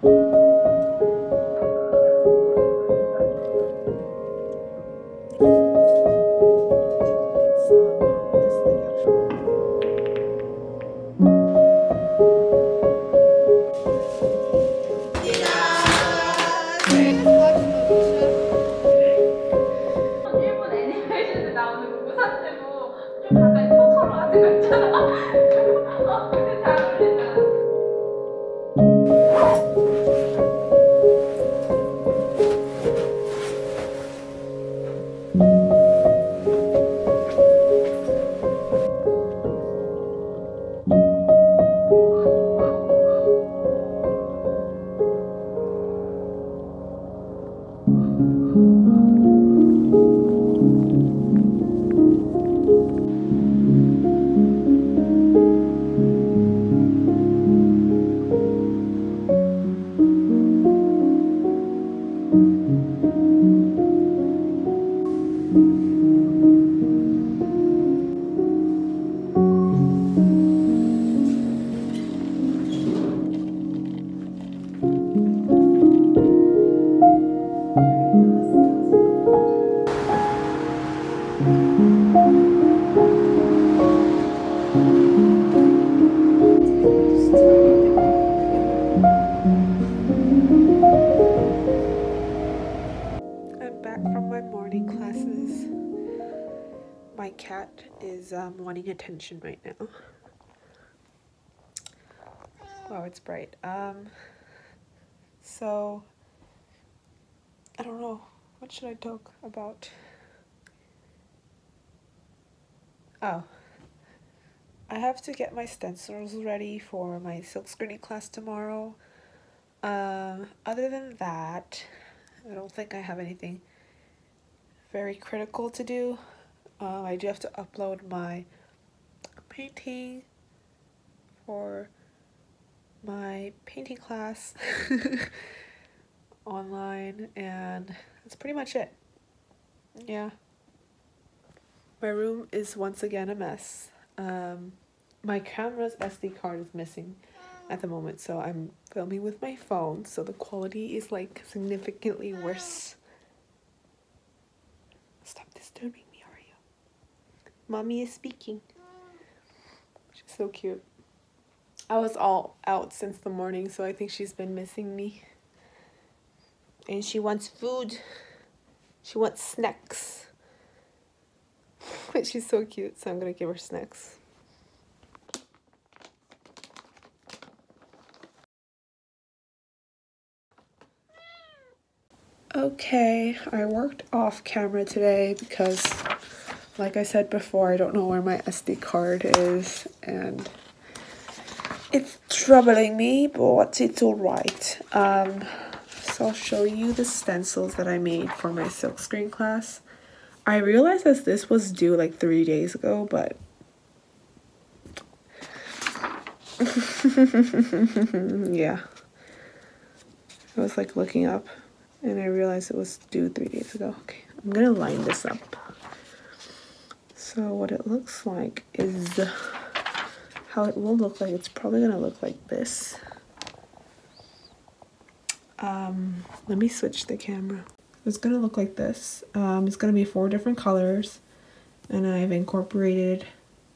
My cat is wanting attention right now. Wow, it's bright. So I don't know, what should I talk about? Oh, I have to get my stencils ready for my silk screening class tomorrow. Other than that, I don't think I have anything very critical to do. I do have to upload my painting for my painting class online, and that's pretty much it. Yeah. My room is once again a mess. My camera's SD card is missing at the moment, so I'm filming with my phone, so the quality is like significantly worse. Stop disturbing. Mommy is speaking. She's so cute. I was all out since the morning, so I think she's been missing me. And she wants food. She wants snacks. But she's so cute, so I'm gonna give her snacks. Okay, I worked off camera today because, like I said before, I don't know where my SD card is, and it's troubling me, but it's alright. So I'll show you the stencils that I made for my silk screen class. I realized that this was due like 3 days ago, but yeah. I was like looking up, and I realized it was due 3 days ago. Okay, I'm gonna line this up. So what it looks like is how it will look like. It's probably gonna look like this. Let me switch the camera. It's gonna look like this. It's gonna be 4 different colors, and I've incorporated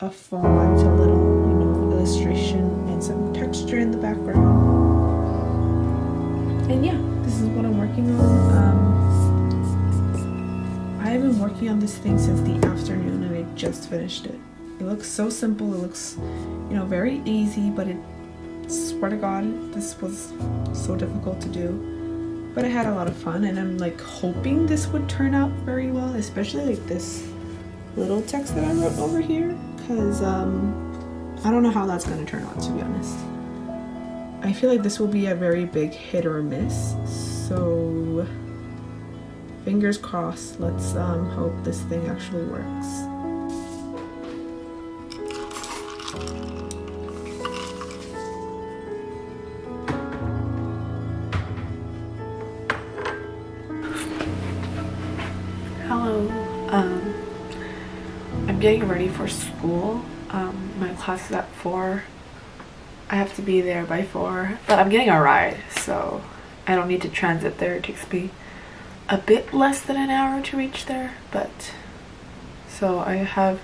a font, a little, illustration, and some texture in the background. And yeah, this is what I'm working on. I've been working on this thing since the afternoon, and I just finished it. It looks so simple. It looks, very easy, but I swear to God, this was so difficult to do. But I had a lot of fun, and I'm like hoping this would turn out very well, especially like this little text that I wrote over here, because I don't know how that's going to turn out, to be honest. I feel like this will be a very big hit or miss, so fingers crossed. Let's hope this thing actually works. Hello. I'm getting ready for school. My class is at 4. I have to be there by 4, but I'm getting a ride, so I don't need to transit there. It takes me a bit less than an hour to reach there, but so I have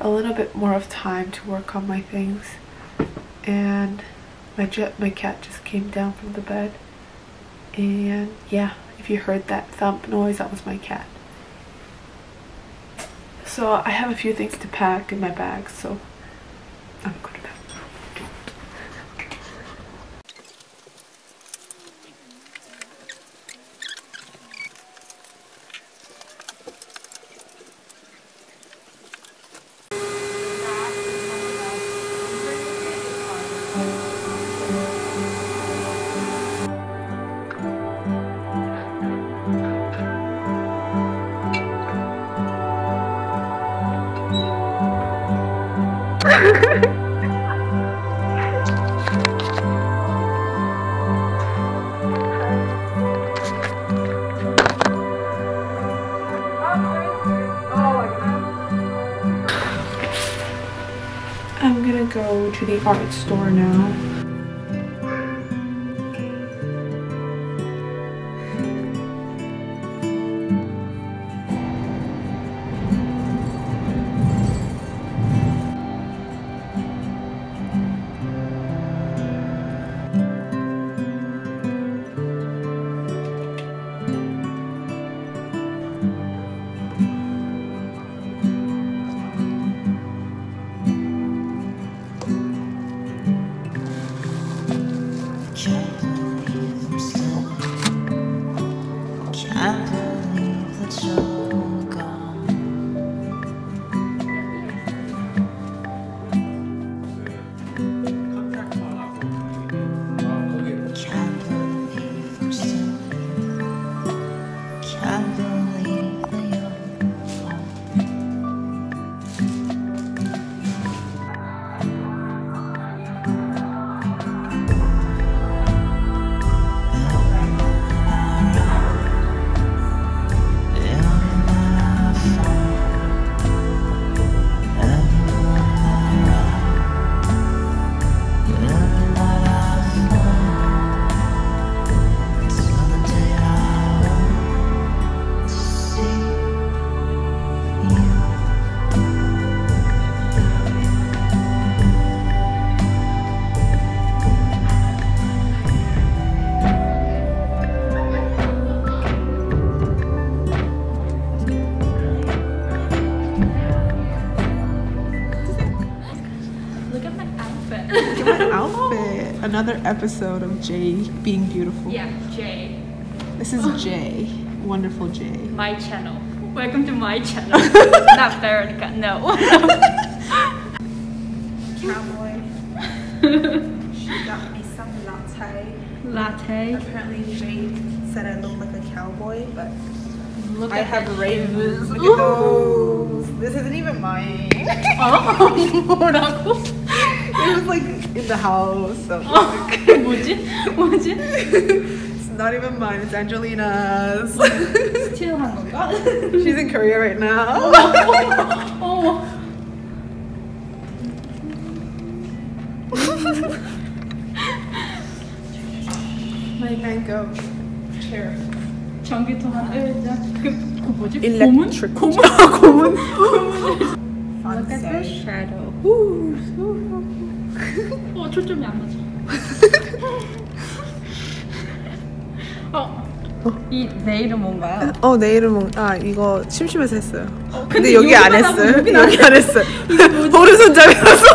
a little bit more of time to work on my things. And my cat just came down from the bed, and yeah, if you heard that thump noise, that was my cat. So I have a few things to pack in my bag, so I'm going to pack. I'm gonna go to the art store now. Another episode of Jay being beautiful. Yeah, Jay. This is Jay. Wonderful Jay. My channel. Welcome to my channel. Not Veronica, no. Cowboy. She got me some latte. Latte. Apparently Jay said I look like a cowboy, but look, I have ravens. Look at those. This isn't even mine. Oh, Lord, Uncle. It was like in the house. So okay. Would you? It's not even mine. It's Angelina's. Still haven't got it. She's in Korea right now. My mango chair. 전기통 하나. 그 뭐지? Electric. 고문. Look at the shadow. Ooh, 초점이 안 맞아. 이 네일은 뭔가요? 네일은 뭔가. 이거 심심해서 했어요. 근데 여기 안 했어요. 여기 안 했어요. 오른손잡이라서.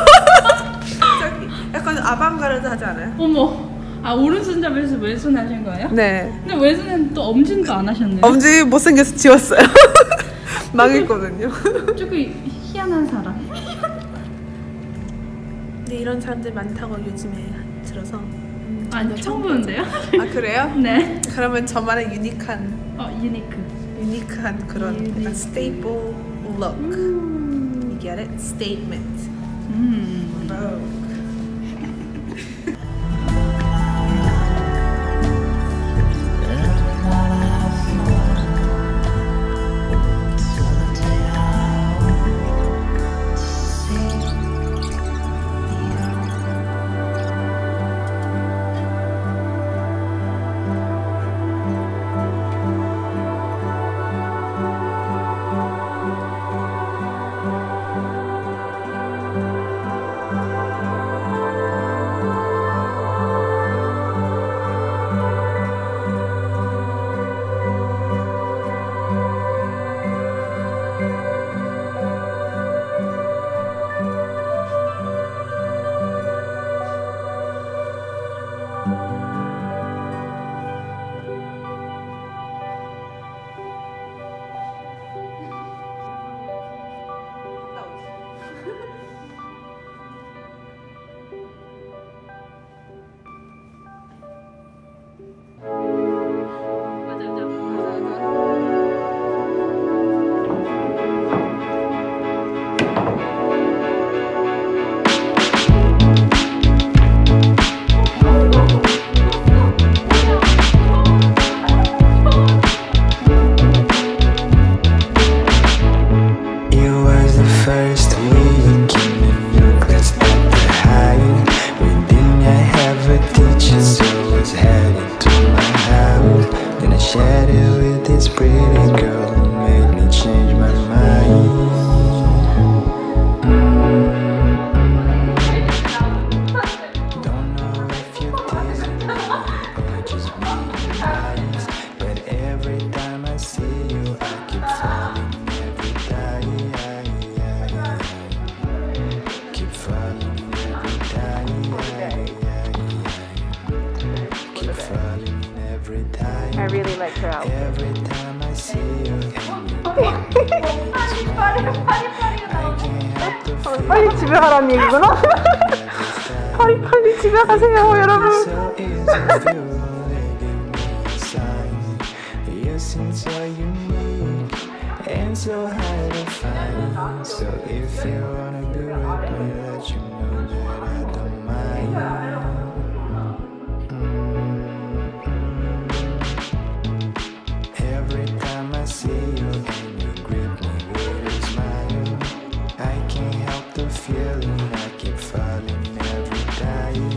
약간 아방가르드 하지 않아요? 어머. 아, 오른손잡이에서 왼손 하신 거예요? 네. 근데 왼손은 또 엄지도 안 하셨네요. 엄지 못생겨서 지웠어요. 망했거든요. 조금 희한한 사람. 근데 이런 사람들 많다고 요즘에 들어서. 아니요, 처음 보는데요? 아, 그래요? 네. 그러면 저만의 유니크한. 유니크한 그런 약간 staple look. You get it? Statement. Vogue. natural. Every time I see you, 빨리 집에 가라는 얘기구나. 빨리 집에 가세요, 여러분. Since all you need, and so hard to find. So if you wanna be with me, let you know that I don't mind. Every time I see you, and you grip me with a smile, I can't help the feeling. I keep falling every time.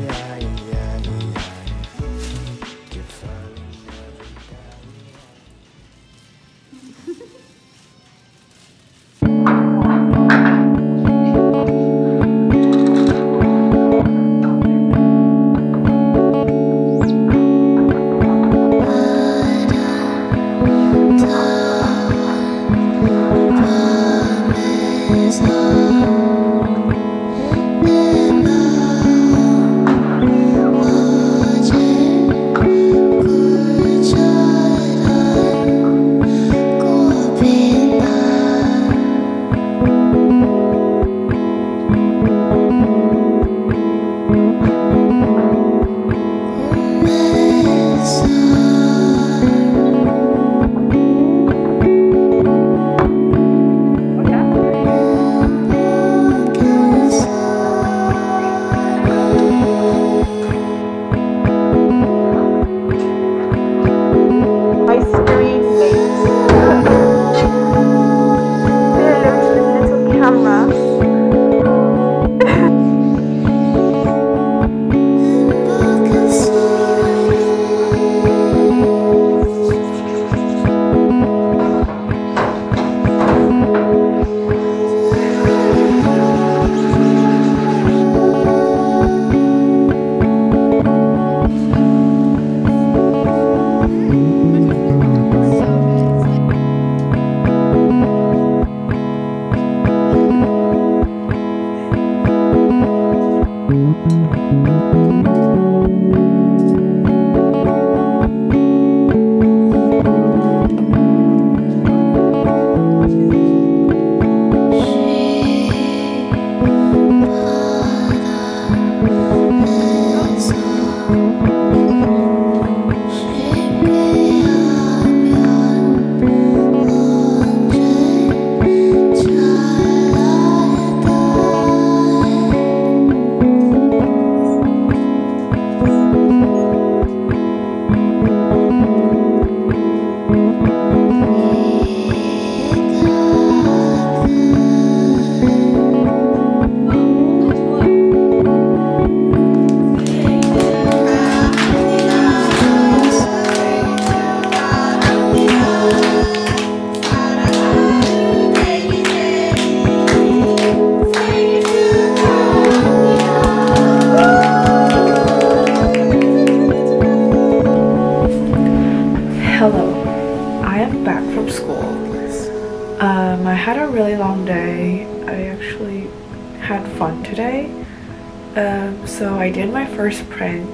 So I did my first print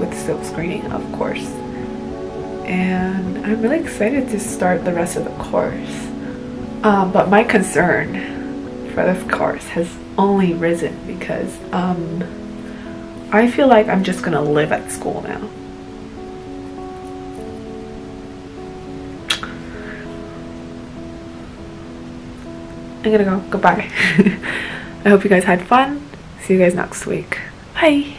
with silk screening, of course, and I'm really excited to start the rest of the course. But my concern for this course has only risen because I feel like I'm just gonna live at school now. I'm gonna go. Goodbye. I hope you guys had fun. See you guys next week. Bye!